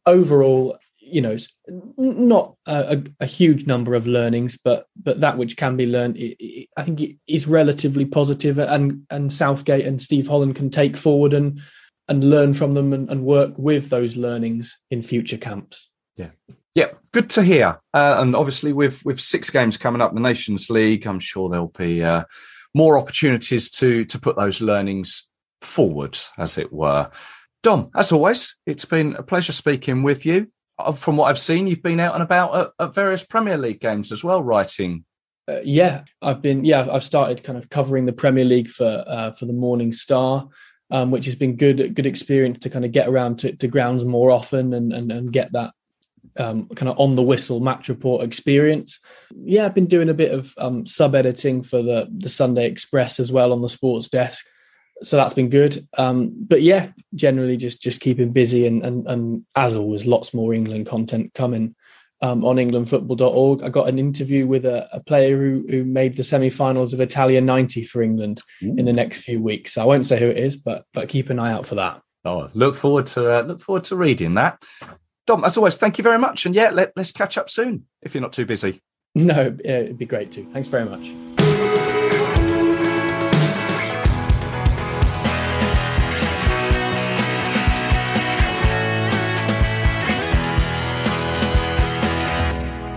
overall, you know, not a huge number of learnings, but that which can be learned, I think it is relatively positive, and Southgate and Steve Holland can take forward and learn from them and work with those learnings in future camps. Yeah, good to hear. And obviously with 6 games coming up, the Nations League, I'm sure there'll be more opportunities to put those learnings forward, as it were. Dom, as always, it's been a pleasure speaking with you. From what I've seen, you've been out and about at various Premier League games as well, writing. I've started kind of covering the Premier League for the Morning Star, which has been good experience to kind of get around to grounds more often and get that kind of on the whistle match report experience. Yeah, I've been doing a bit of sub editing for the Sunday Express as well on the sports desk. So that's been good. But yeah, generally just keeping busy and as always, lots more England content coming on englandfootball.org. I got an interview with a player who made the semi-finals of Italia 90 for England in the next few weeks. I won't say who it is, but keep an eye out for that. Oh, look forward to reading that. Dom, as always, thank you very much. And yeah, let's catch up soon if you're not too busy. No, it'd be great too. Thanks very much.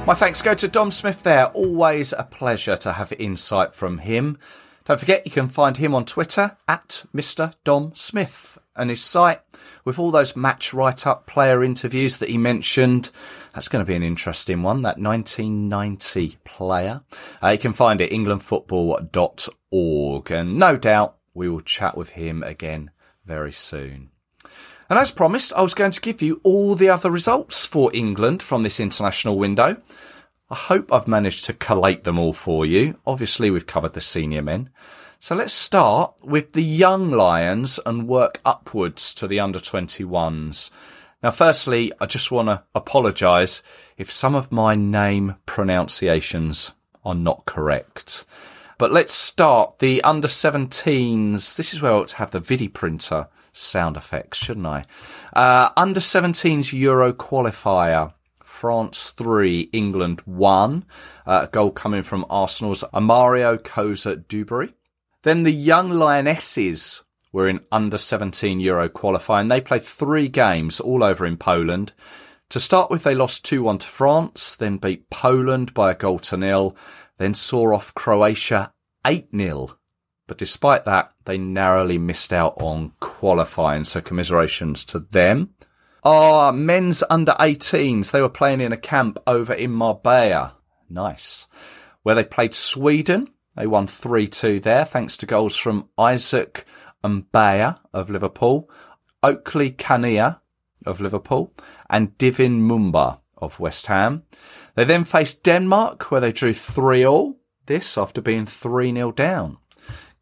My thanks go to Dom Smith there. Always a pleasure to have insight from him. Don't forget, you can find him on Twitter at Mr. Dom Smith, and his site with all those match write-up player interviews that he mentioned. That's going to be an interesting one, that 1990 player. You can find it englandfootball.org, and no doubt we will chat with him again very soon. And as promised, I was going to give you all the other results for England from this international window. I hope I've managed to collate them all for you. Obviously, we've covered the senior men. So let's start with the young Lions and work upwards to the under-21s. Now, firstly, I just want to apologise if some of my name pronunciations are not correct. But let's start the under-17s. This is where I ought to have the Vidi printer sound effects, shouldn't I? Under 17s Euro qualifier, France 3, England 1. A goal coming from Arsenal's Amario Koza-Dubary. Then the young Lionesses were in under 17 Euro qualifier, and they played 3 games all over in Poland. To start with, they lost 2-1 to France, then beat Poland by a goal to nil, then saw off Croatia 8-0. But despite that, they narrowly missed out on qualifying, so commiserations to them. Our men's under-18s, they were playing in a camp over in Marbella. Nice. Where they played Sweden. They won 3-2 there, thanks to goals from Isaac Mbaya of Liverpool, Oakley Kania of Liverpool, and Divin Mumba of West Ham. They then faced Denmark, where they drew 3-3, this after being 3-0 down.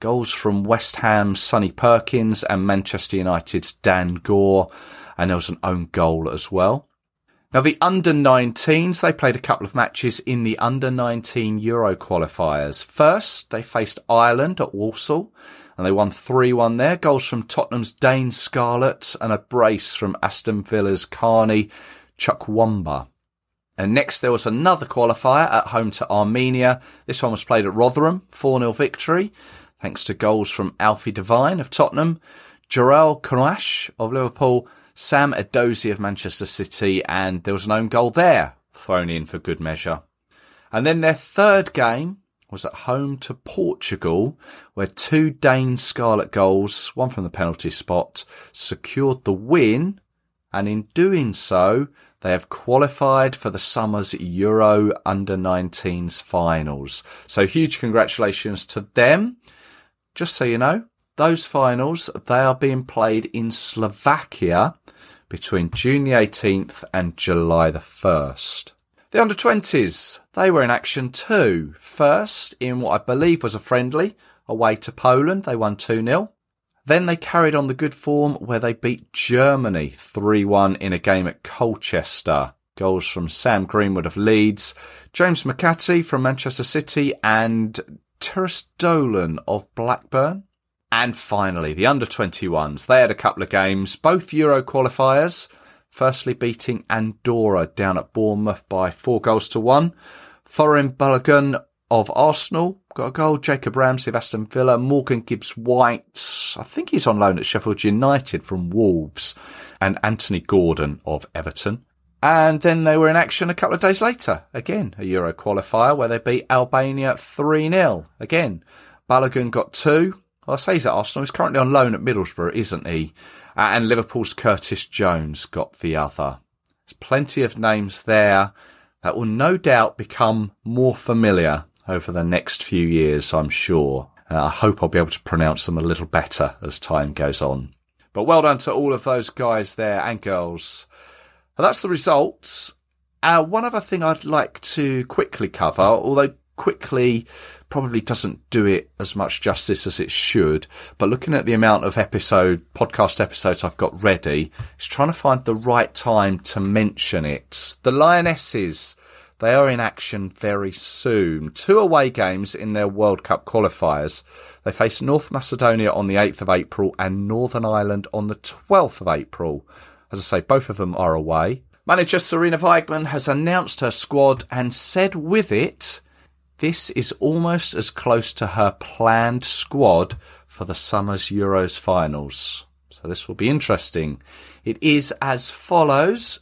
Goals from West Ham's Sonny Perkins and Manchester United's Dan Gore. And there was an own goal as well. Now, the under-19s, they played a couple of matches in the under-19 Euro qualifiers. First, they faced Ireland at Walsall, and they won 3-1 there. Goals from Tottenham's Dane Scarlett and a brace from Aston Villa's Carney Chukwuemeka. And next, there was another qualifier at home to Armenia. This one was played at Rotherham, 4-0 victory, thanks to goals from Alfie Devine of Tottenham, Jarrell Konash of Liverpool, Sam Edozie of Manchester City, and there was an own goal there, thrown in for good measure. And then their third game was at home to Portugal, where 2 Dane Scarlett goals, one from the penalty spot, secured the win, and in doing so, they have qualified for the summer's Euro under-19s finals. So huge congratulations to them. Just so you know, those finals, they are being played in Slovakia between June the 18th and July the 1st. The under-20s, they were in action too. First, in what I believe was a friendly, away to Poland, they won 2-0. Then they carried on the good form where they beat Germany 3-1 in a game at Colchester. Goals from Sam Greenwood of Leeds, James McCarthy from Manchester City and Terence Dolan of Blackburn. And finally, the under-21s. They had a couple of games, both Euro qualifiers. Firstly, beating Andorra down at Bournemouth by 4-1. Foreign Balogun of Arsenal got a goal. Jacob Ramsey of Aston Villa. Morgan Gibbs-White, I think he's on loan at Sheffield United from Wolves. And Anthony Gordon of Everton. And then they were in action a couple of days later. Again, a Euro qualifier where they beat Albania 3-0. Again, Balogun got 2. I say he's at Arsenal. He's currently on loan at Middlesbrough, isn't he? And Liverpool's Curtis Jones got the other. There's plenty of names there that will no doubt become more familiar over the next few years, I'm sure. I hope I'll be able to pronounce them a little better as time goes on. But well done to all of those guys there and girls. And that's the results. One other thing I'd like to quickly cover, although quickly probably doesn't do it as much justice as it should, but looking at the amount of podcast episodes I've got ready, it's trying to find the right time to mention it. The Lionesses, they are in action very soon. 2 away games in their World Cup qualifiers. They face North Macedonia on the 8th of April and Northern Ireland on the 12th of April. As I say, both of them are away. Manager Sarina Wiegmann has announced her squad and said with it, this is almost as close to her planned squad for the summer's Euros finals. So this will be interesting. It is as follows.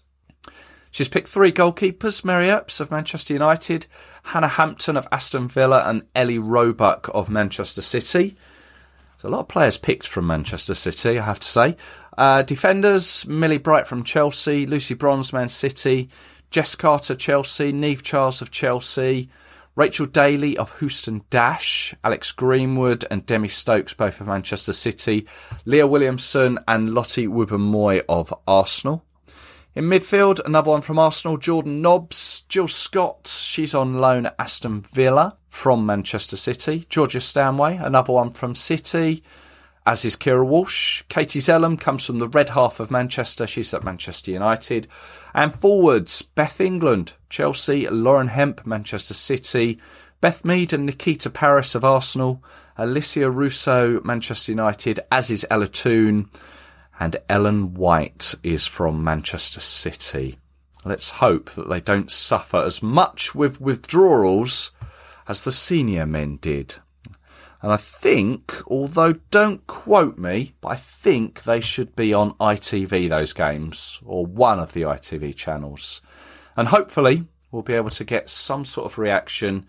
She's picked 3 goalkeepers, Mary Earps of Manchester United, Hannah Hampton of Aston Villa and Ellie Roebuck of Manchester City. There's a lot of players picked from Manchester City, I have to say. Defenders, Millie Bright from Chelsea, Lucy Bronze, Man City, Jess Carter, Chelsea, Neve Charles of Chelsea, Rachel Daly of Houston Dash, Alex Greenwood and Demi Stokes, both of Manchester City, Leah Williamson and Lottie Wibben-Moy of Arsenal. In midfield, another one from Arsenal, Jordan Nobbs, Jill Scott, she's on loan at Aston Villa from Manchester City, Georgia Stanway, another one from City, as is Kira Walsh. Katie Zellum comes from the red half of Manchester. She's at Manchester United. And forwards, Beth England, Chelsea, Lauren Hemp, Manchester City, Beth Mead and Nikita Paris of Arsenal, Alicia Russo, Manchester United, as is Ella Toon, and Ellen White is from Manchester City. Let's hope that they don't suffer as much with withdrawals as the senior men did. And I think, although don't quote me, but I think they should be on ITV, those games, or one of the ITV channels. And hopefully we'll be able to get some sort of reaction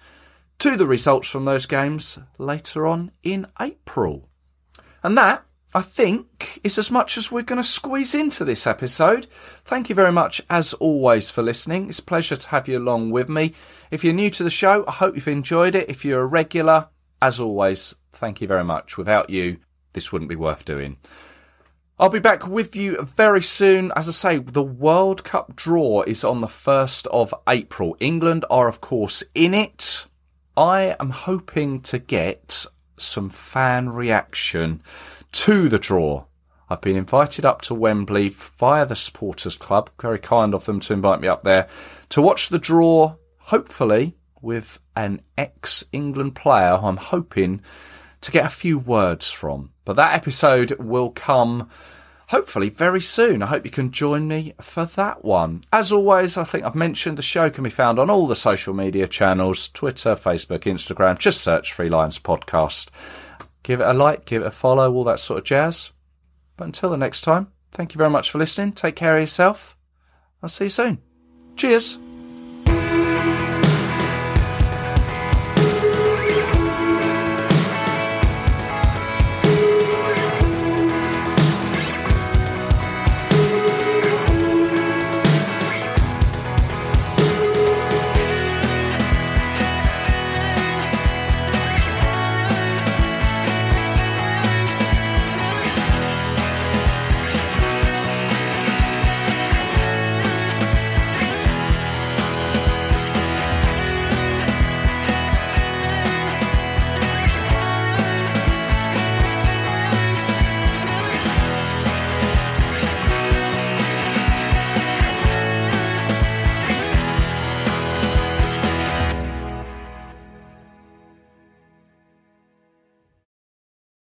to the results from those games later on in April. And that, I think, is as much as we're going to squeeze into this episode. Thank you very much, as always, for listening. It's a pleasure to have you along with me. If you're new to the show, I hope you've enjoyed it. If you're a regular, as always, thank you very much. Without you, this wouldn't be worth doing. I'll be back with you very soon. As I say, the World Cup draw is on the 1st of April. England are, of course, in it. I am hoping to get some fan reaction to the draw. I've been invited up to Wembley via the Supporters Club. Very kind of them to invite me up there to watch the draw, hopefully, with an ex-England player who I'm hoping to get a few words from. But that episode will come hopefully very soon. I hope you can join me for that one. As always, I think I've mentioned the show can be found on all the social media channels, Twitter, Facebook, Instagram. Just search Three Lions Podcast. Give it a like, give it a follow, all that sort of jazz. But until the next time, thank you very much for listening. Take care of yourself. I'll see you soon. Cheers.